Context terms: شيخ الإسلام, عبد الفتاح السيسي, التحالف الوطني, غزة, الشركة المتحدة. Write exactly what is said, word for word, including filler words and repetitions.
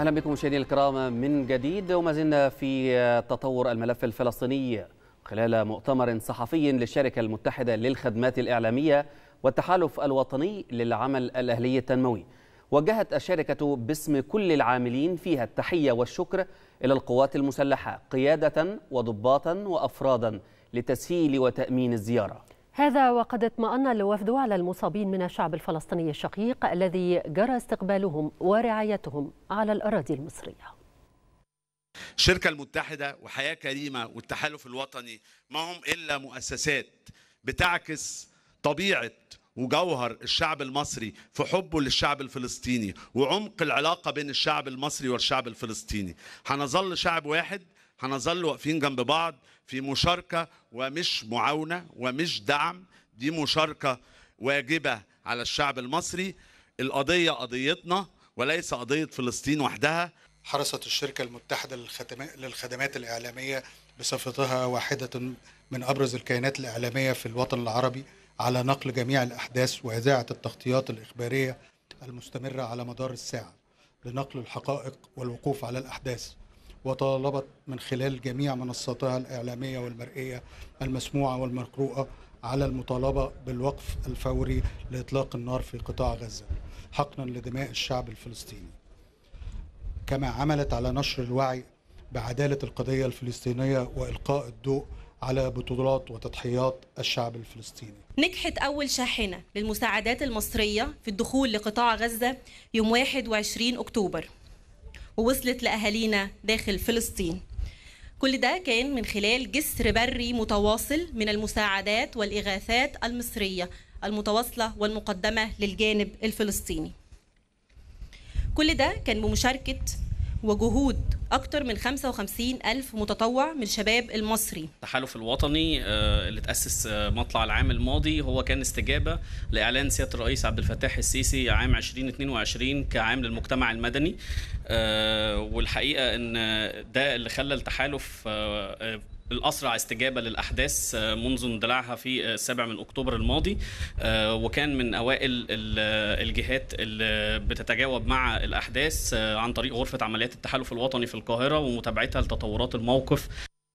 أهلا بكم مشاهدينا الكرام من جديد. وما زلنا في تطور الملف الفلسطيني خلال مؤتمر صحفي للشركة المتحدة للخدمات الإعلامية والتحالف الوطني للعمل الأهلي التنموي. وجهت الشركة باسم كل العاملين فيها التحية والشكر إلى القوات المسلحة قيادة وضباطا وأفرادا لتسهيل وتأمين الزيارة. هذا وقد اطمأن الوفد على المصابين من الشعب الفلسطيني الشقيق الذي جرى استقبالهم ورعايتهم على الأراضي المصرية. الشركة المتحدة وحياة كريمة والتحالف الوطني ما هم إلا مؤسسات بتعكس طبيعة وجوهر الشعب المصري في حبه للشعب الفلسطيني وعمق العلاقة بين الشعب المصري والشعب الفلسطيني. هنظل شعب واحد، هنظل واقفين جنب بعض في مشاركة ومش معاونة ومش دعم. دي مشاركة واجبة على الشعب المصري. القضية قضيتنا وليس قضية فلسطين وحدها. حرصت الشركة المتحدة للخدمات الإعلامية بصفتها واحدة من أبرز الكيانات الإعلامية في الوطن العربي على نقل جميع الأحداث وإذاعة التغطيات الإخبارية المستمرة على مدار الساعة لنقل الحقائق والوقوف على الأحداث، وطالبت من خلال جميع منصاتها الإعلامية والمرئية المسموعة والمقروءة على المطالبة بالوقف الفوري لإطلاق النار في قطاع غزة حقنا لدماء الشعب الفلسطيني، كما عملت على نشر الوعي بعدالة القضية الفلسطينية وإلقاء الضوء على بطولات وتضحيات الشعب الفلسطيني. نجحت أول شاحنة للمساعدات المصرية في الدخول لقطاع غزة يوم واحد وعشرين أكتوبر ووصلت لأهالينا داخل فلسطين. كل ده كان من خلال جسر بري متواصل من المساعدات والإغاثات المصرية المتواصلة والمقدمة للجانب الفلسطيني. كل ده كان بمشاركة وجهود أكثر من خمسة وخمسين ألف متطوع من الشباب المصري. التحالف الوطني اللي تأسس مطلع العام الماضي هو كان استجابة لإعلان سيادة الرئيس عبد الفتاح السيسي عام ألفين واثنين وعشرين كعام للمجتمع المدني، والحقيقة إن ده اللي خلى التحالف الأسرع استجابة للأحداث منذ اندلاعها في السابع من أكتوبر الماضي، وكان من أوائل الجهات اللي بتتجاوب مع الأحداث عن طريق غرفة عمليات التحالف الوطني في القاهرة ومتابعتها لتطورات الموقف.